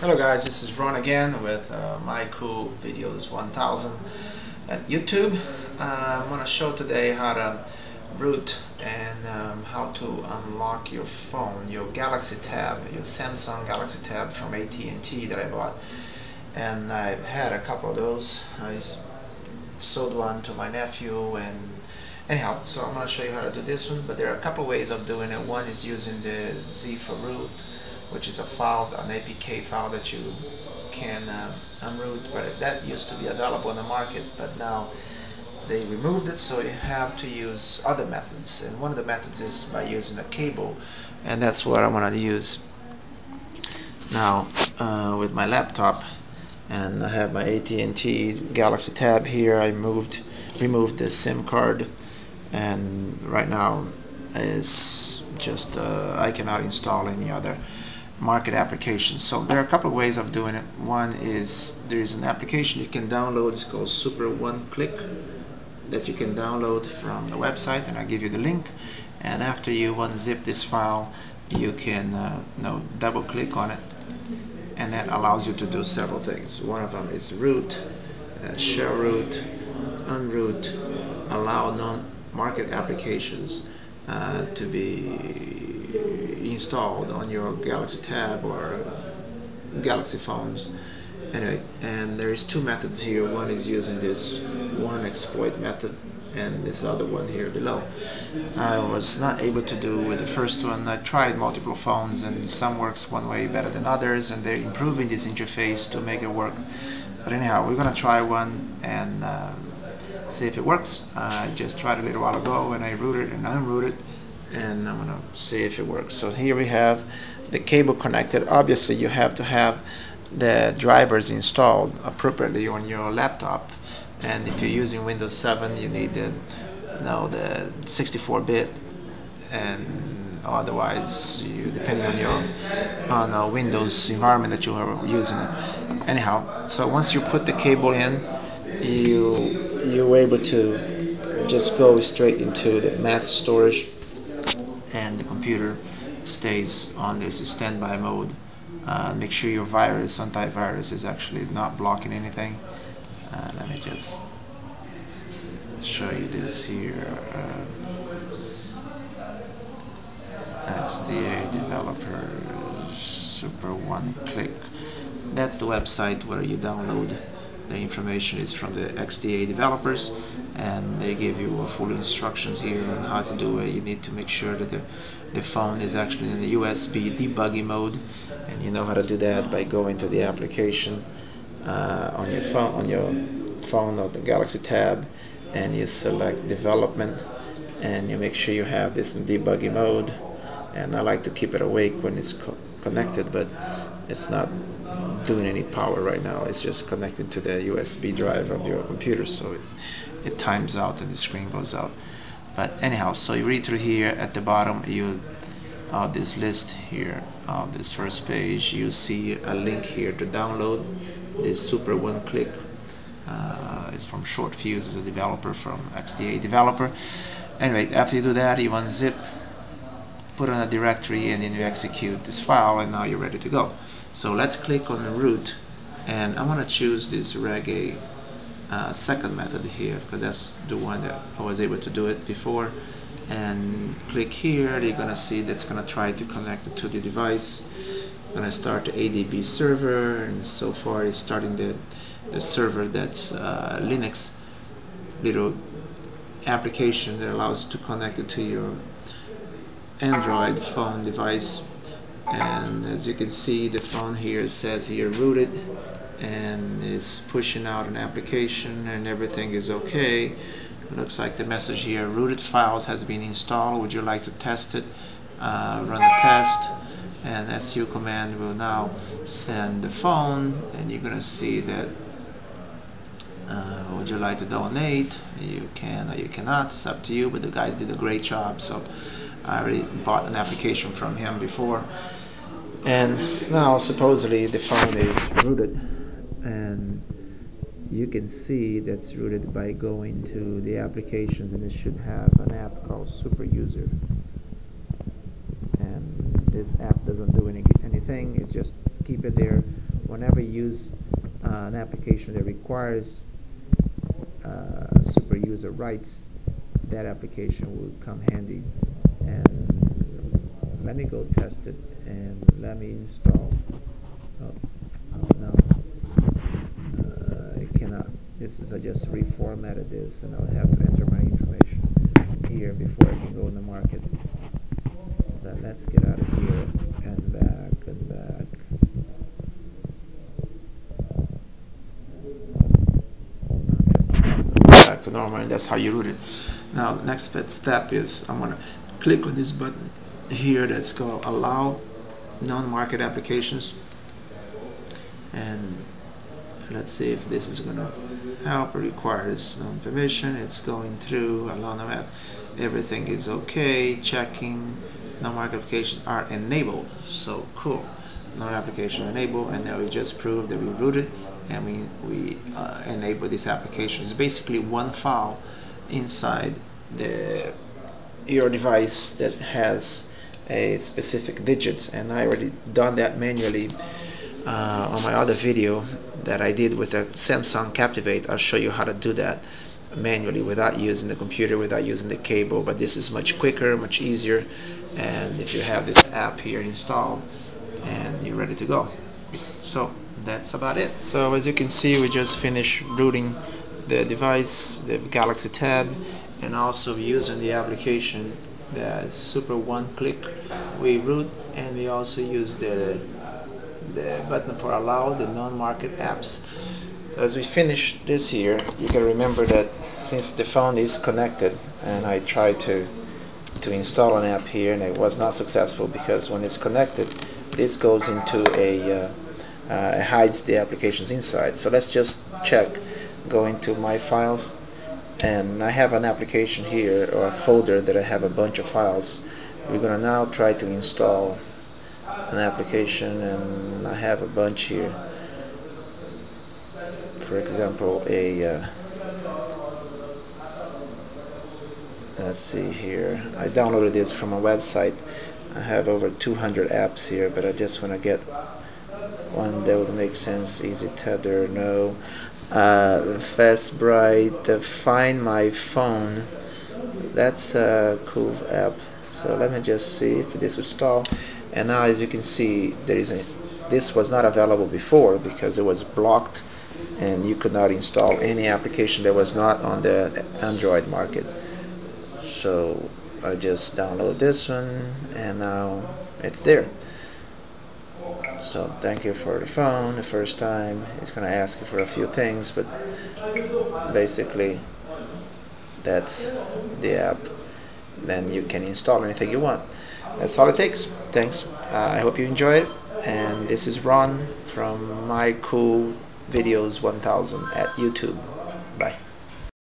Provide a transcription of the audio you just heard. Hello guys, this is Ron again with my cool videos 1000 at YouTube. I'm going to show today how to root and how to unlock your phone, your Galaxy tab, your Samsung Galaxy tab from AT&T that I bought, and I've had a couple of those. I sold one to my nephew, and anyhow, so I'm going to show you how to do this one, but there are a couple ways of doing it. One is using the Z4Root, which is a file, an APK file that you can unroot, but that used to be available in the market, but now they removed it, so you have to use other methods, and one of the methods is by using a cable, and that's what I'm going to use now with my laptop. And I have my AT&T Galaxy tab here. I removed the SIM card, and right now is just I cannot install any other market applications. So there are a couple of ways of doing it. One is there is an application you can download. It's called SuperOneClick, that you can download from the website, and I'll give you the link. And after you unzip this file, you can double click on it, and that allows you to do several things. One of them is root, share root, unroot, allow non-market applications to be installed on your Galaxy tab or Galaxy phones. Anyway, and there is two methods here. One is using this one exploit method, and this other one here below. I was not able to do with the first one. I tried multiple phones, and some works one way better than others, and they're improving this interface to make it work. But anyhow, we're gonna try one and see if it works. I just tried a little while ago, and I rooted and unrooted, and I'm going to see if it works. So here we have the cable connected. Obviously you have to have the drivers installed appropriately on your laptop, and if you're using Windows 7 you need the 64-bit, and otherwise you, depending on your Windows environment that you are using it. Anyhow, so once you put the cable in, you're able to just go straight into the master storage, and the computer stays on this standby mode. Make sure your virus, antivirus, is actually not blocking anything. Let me just show you this here. XDA developer, SuperOneClick. That's the website where you download. The information is from the XDA developers, and they give you full instructions here on how to do it. You need to make sure that the phone is actually in the USB debugging mode, and you know how to do that by going to the application on your phone or the Galaxy tab, and you select development, and you make sure you have this in debugging mode. And I like to keep it awake when it's connected, but it's not doing any power right now. It's just connected to the USB drive of your computer, so it times out and the screen goes out. But anyhow, so you read through here at the bottom of this list here, of this first page, you see a link here to download this SuperOneClick. It's from ShortFuse, is a developer from XDA developer. Anyway, after you do that, you unzip, put on a directory, and then you execute this file, and now you're ready to go. So let's click on the root, and I want to choose this reggae second method here, because that's the one that I was able to do it before. And click here, you're going to see that's going to try to connect it to the device. I'm going to start the ADB server, and so far it's starting the server. That's Linux little application that allows you to connect it to your Android phone device. And as you can see, the phone here says here rooted, and it's pushing out an application, and everything is okay. It looks like the message here, rooted files has been installed, would you like to test it? Run the test, and SU command will now send the phone, and you're gonna see that would you like to donate? You can or you cannot, it's up to you, but the guys did a great job. So I already bought an application from him before, and now supposedly the phone is rooted, and you can see that's rooted by going to the applications, and it should have an app called Super User, and this app doesn't do anything. It just keep it there whenever you use an application that requires super user rights. That application will come handy. And let me go test it and let me install. It cannot. This is, I just reformatted this, and I'll have to enter my information here before I can go in the market. But let's get out of here and back and back. Back to normal, and that's how you root it. Now the next step is I'm going to click on this button here that's called allow non-market applications, and let's see if this is going to help. It requires no permission. It's going through allow no apps. Everything is okay. Checking non-market applications are enabled. So cool, non-application enabled, and now we just proved that we rooted and we enable this application. It's basically one file inside your device that has a specific digits, and I already done that manually on my other video that I did with a Samsung Captivate. I'll show you how to do that manually without using the computer, without using the cable, but this is much quicker, much easier, and if you have this app here installed and you're ready to go. So that's about it. So as you can see, we just finished rooting the device, the Galaxy tab, and also using the application, the SuperOneClick. We root, and we also use the button for allow the non-market apps. So as we finish this here, you can remember that since the phone is connected, and I tried to install an app here, and it was not successful because when it's connected, this goes into a hides the applications inside. So let's just check, go into my files, and I have an application here or a folder that I have a bunch of files. We're gonna now try to install an application, and I have a bunch here, for example a let's see here, I downloaded this from a website. I have over 200 apps here, but I just want to get one that would make sense. Easy Tether, no. FastBrite, Find My Phone. That's a cool app. So let me just see if this would install. And now, as you can see, there is this was not available before because it was blocked, and you could not install any application that was not on the Android market. So I just download this one, and now it's there. So thank you for the phone. The first time it's going to ask you for a few things, but basically that's the app. Then you can install anything you want. That's all it takes. Thanks. I hope you enjoyed it. And this is Ron from My Cool Videos 1000 at YouTube. Bye.